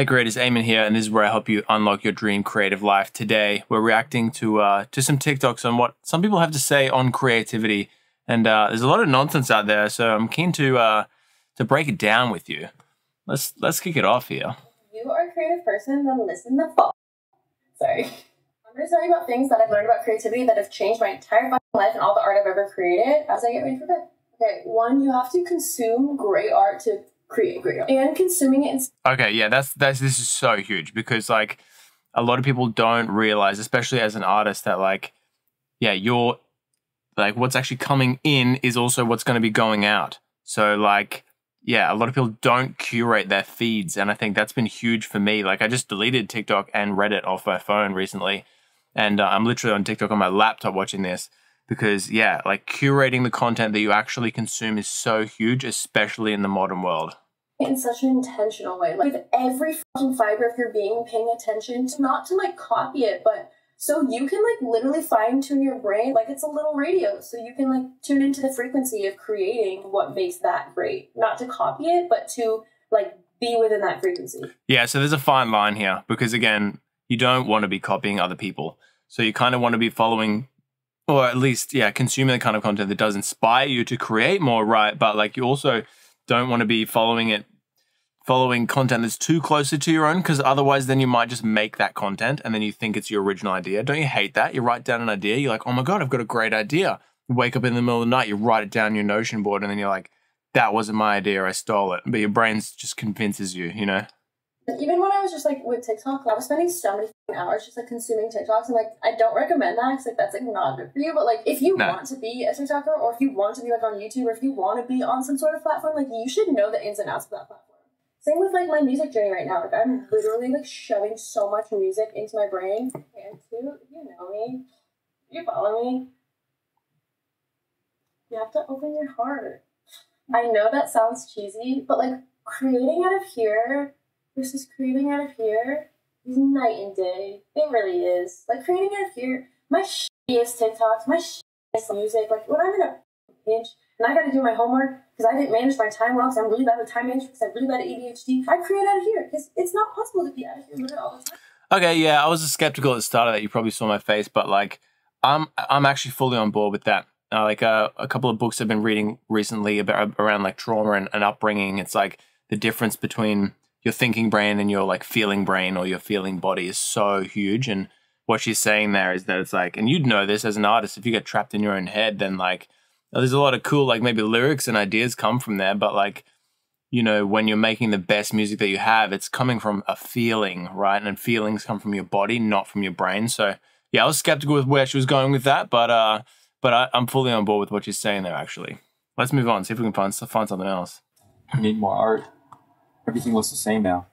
Hey creators, Aimon here, and this is where I help you unlock your dream creative life. Today, we're reacting to some TikToks on what some people have to say on creativity, and there's a lot of nonsense out there. So I'm keen to break it down with you. Let's kick it off here. If you are a creative person, then listen the fuck. Sorry, I'm going to tell you about things that I've learned about creativity that have changed my entire life and all the art I've ever created as I get ready for bed. Okay, one, you have to consume great art to create great art. And consuming it in okay, yeah, this is so huge because like a lot of people don't realize, especially as an artist, that like, yeah, you're like what's actually coming in is also what's going to be going out. So like, yeah, a lot of people don't curate their feeds. And I think that's been huge for me. Like I just deleted TikTok and Reddit off my phone recently. And I'm literally on TikTok on my laptop watching this because yeah, like curating the content that you actually consume is so huge, especially in the modern world. In such an intentional way, like with every fucking fiber of your being paying attention to, not to like copy it, but so you can like literally fine tune your brain like it's a little radio. So you can like tune into the frequency of creating what makes that great, not to copy it, but to like be within that frequency. Yeah. So there's a fine line here because again, you don't want to be copying other people. So you kind of want to be following or at least, yeah, consuming the kind of content that does inspire you to create more, right? But like you also don't want to be following content that's too closely to your own because otherwise then you might just make that content and then you think it's your original idea. Don't you hate that? You write down an idea. You're like, oh my God, I've got a great idea. You wake up in the middle of the night, you write it down your Notion board and then you're like, that wasn't my idea. I stole it. But your brain just convinces you, you know? Even when I was just like with TikTok, I was spending so many hours just like consuming TikToks, and like I don't recommend that because like that's like not good for you. But like if you want to be a TikToker, or if you want to be like on YouTube, or if you want to be on some sort of platform, like you should know the ins and outs of that platform. Same with like my music journey right now. Like I'm literally like shoving so much music into my brain. And two, you know me, you follow me. You have to open your heart. I know that sounds cheesy, but like creating out of here versus creating out of here is night and day. It really is. Like creating out of here, my shittiest TikToks, my shittiest music. Like when I'm in a pinch and I gotta do my homework because I didn't manage my time well because I'm really bad with time management because I'm really bad at ADHD, I create out of here because it's not possible to be out of here all the time. Okay, yeah, I was skeptical at the start of that. You probably saw my face, but like I'm actually fully on board with that. Like a couple of books I've been reading recently about around like trauma and upbringing. It's like the difference between your thinking brain and your like feeling brain or your feeling body is so huge. And what she's saying there is that it's like, and you'd know this as an artist, if you get trapped in your own head, then like there's a lot of cool, like maybe lyrics and ideas come from there. But like, you know, when you're making the best music that you have, it's coming from a feeling, right? And feelings come from your body, not from your brain. So yeah, I was skeptical with where she was going with that, but I'm fully on board with what she's saying there actually. Let's move on, see if we can find something else. I need more art. Everything looks the same now.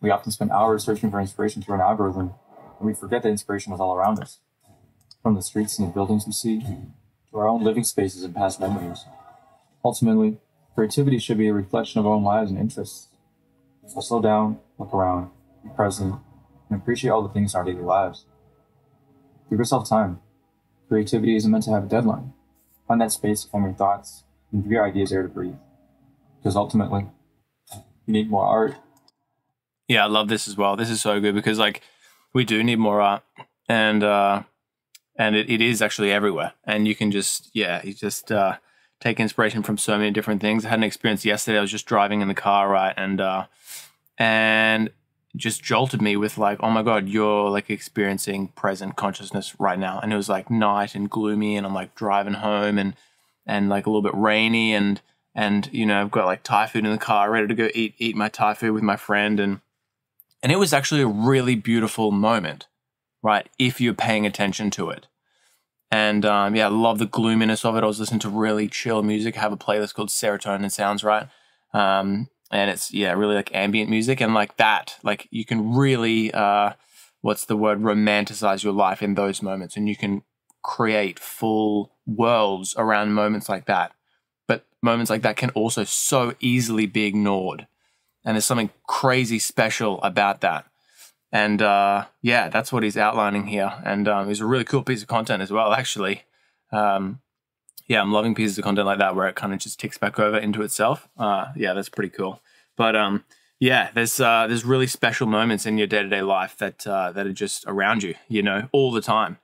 We often spend hours searching for inspiration through an algorithm, and we forget that inspiration was all around us. From the streets and the buildings we see, to our own living spaces and past memories. Ultimately, creativity should be a reflection of our own lives and interests. So slow down, look around, be present, and appreciate all the things in our daily lives. Give yourself time. Creativity isn't meant to have a deadline. Find that space to form your thoughts and give your ideas air to breathe. Because ultimately, you need more art. Yeah, I love this as well. This is so good because like we do need more art and it is actually everywhere. And you can just, yeah, you just take inspiration from so many different things. I had an experience yesterday. I was just driving in the car, right? And just jolted me with like, oh my God, you're like experiencing present consciousness right now. And it was like night and gloomy and I'm like driving home and like a little bit rainy and you know, I've got like Thai food in the car, ready to go eat my Thai food with my friend. And it was actually a really beautiful moment, right? If you're paying attention to it. And yeah, I love the gloominess of it. I was listening to really chill music. I have a playlist called Serotonin Sounds, right? And it's, yeah, really like ambient music and like that, like you can really, what's the word, romanticize your life in those moments. And you can create full worlds around moments like that. Moments like that can also so easily be ignored. And there's something crazy special about that. And yeah, that's what he's outlining here. And it's a really cool piece of content as well, actually. Yeah, I'm loving pieces of content like that where it kind of just ticks back over into itself. Yeah, that's pretty cool. But Yeah, there's really special moments in your day-to-day life that that are just around you, you know, all the time.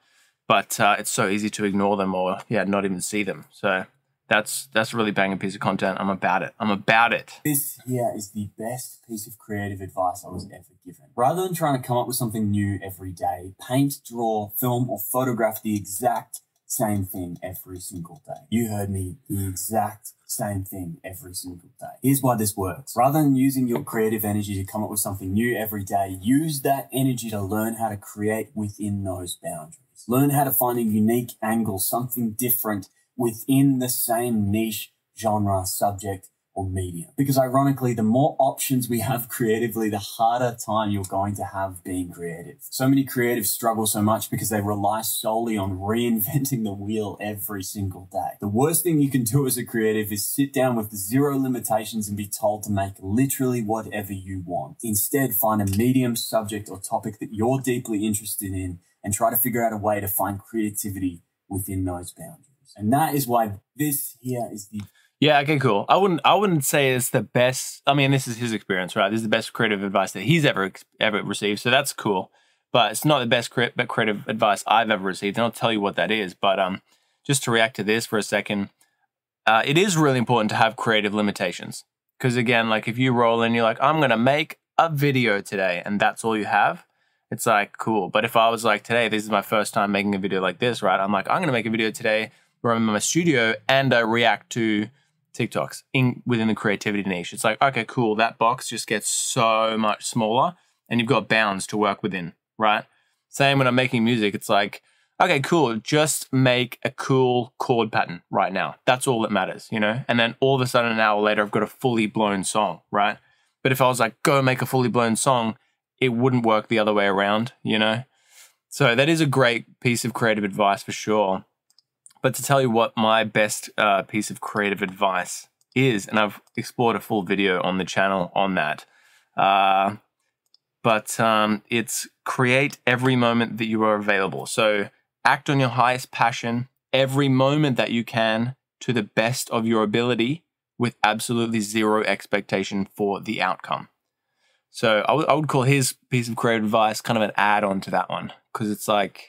But it's so easy to ignore them or not even see them. So that's a really banging piece of content. I'm about it. I'm about it. This here is the best piece of creative advice I was ever given. Rather than trying to come up with something new every day, paint, draw, film, or photograph the exact same thing every single day. You heard me, the exact same thing every single day. Here's why this works. Rather than using your creative energy to come up with something new every day, use that energy to learn how to create within those boundaries. Learn how to find a unique angle, something different within the same niche, genre, subject, or medium. Because ironically, the more options we have creatively, the harder time you're going to have being creative. So many creatives struggle so much because they rely solely on reinventing the wheel every single day. The worst thing you can do as a creative is sit down with zero limitations and be told to make literally whatever you want. Instead, find a medium, subject, or topic that you're deeply interested in and try to figure out a way to find creativity within those boundaries. And that is why this here is the... Yeah, okay, cool. I wouldn't say it's the best. I mean, this is his experience, right? This is the best creative advice that he's ever received. So that's cool, but it's not the best creative advice I've ever received. And I'll tell you what that is. But just to react to this for a second, it is really important to have creative limitations. Because again, like if you roll in, you're like, I'm going to make a video today and that's all you have. It's like, cool. But if I was like, today, this is my first time making a video like this, right? I'm like, I'm going to make a video today where I'm in my studio and I react to TikToks within the creativity niche. It's like, okay, cool. That box just gets so much smaller and you've got bounds to work within, right? Same when I'm making music, it's like, okay, cool. Just make a cool chord pattern right now. That's all that matters, you know? And then all of a sudden, an hour later, I've got a fully blown song, right? But if I was like, go make a fully blown song, it wouldn't work the other way around, you know? So that is a great piece of creative advice for sure. But to tell you what my best piece of creative advice is, and I've explored a full video on the channel on that, it's create every moment that you are available. So act on your highest passion every moment that you can to the best of your ability with absolutely zero expectation for the outcome. So I would call his piece of creative advice kind of an add-on to that one, because it's like,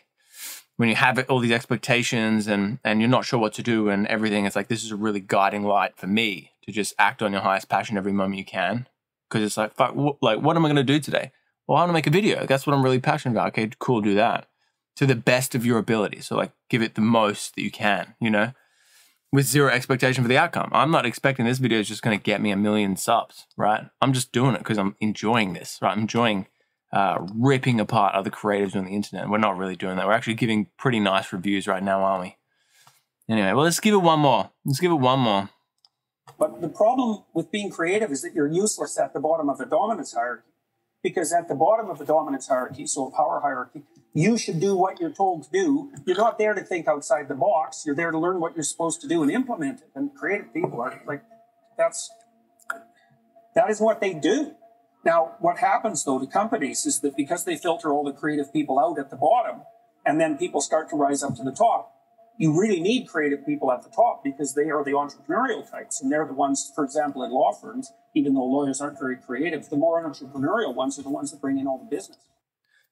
when you have all these expectations and you're not sure what to do and everything, it's like, this is a really guiding light for me to just act on your highest passion every moment you can. Because it's like, fuck, like, what am I going to do today? Well, I want to make a video. That's what I'm really passionate about. Okay, cool, do that. To the best of your ability. So like, give it the most that you can, you know, with zero expectation for the outcome. I'm not expecting this video is just going to get me 1 million subs, right? I'm just doing it because I'm enjoying this, right? I'm enjoying ripping apart other creatives on the internet. We're not really doing that. We're actually giving pretty nice reviews right now, aren't we? Anyway, well, let's give it one more. Let's give it one more. But the problem with being creative is that you're useless at the bottom of the dominance hierarchy. Because at the bottom of the dominance hierarchy, so a power hierarchy, you should do what you're told to do. You're not there to think outside the box. You're there to learn what you're supposed to do and implement it. And creative people are like, that is what they do. Now, what happens, though, to companies is that because they filter all the creative people out at the bottom and then people start to rise up to the top, you really need creative people at the top because they are the entrepreneurial types. And they're the ones, for example, in law firms, even though lawyers aren't very creative, the more entrepreneurial ones are the ones that bring in all the business.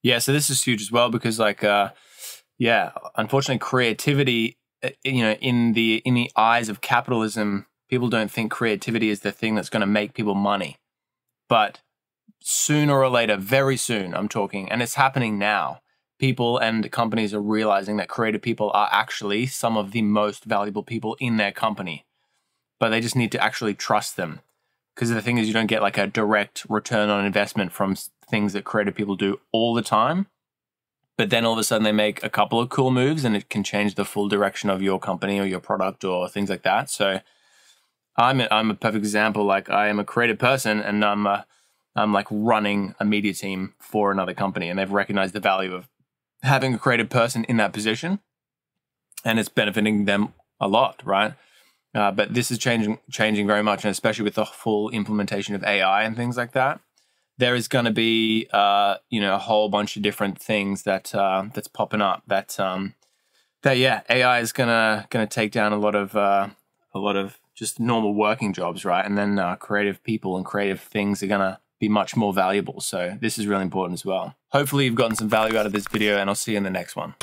Yeah, so this is huge as well because, like, unfortunately, creativity, you know, in the eyes of capitalism, people don't think creativity is the thing that's going to make people money. But sooner or later, very soon, I'm talking, and it's happening now, people and companies are realizing that creative people are actually some of the most valuable people in their company, but they just need to actually trust them. Because the thing is, you don't get like a direct return on investment from things that creative people do all the time, but then all of a sudden they make a couple of cool moves and it can change the full direction of your company or your product or things like that. So I'm a perfect example. Like, I am a creative person and I'm like running a media team for another company, and they've recognized the value of having a creative person in that position, and it's benefiting them a lot, right? But this is changing very much, and especially with the full implementation of AI and things like that, there is going to be you know, a whole bunch of different things that that's popping up that AI is gonna take down a lot of just normal working jobs, right? And then creative people and creative things are gonna be much more valuable. So this is really important as well. Hopefully you've gotten some value out of this video, and I'll see you in the next one.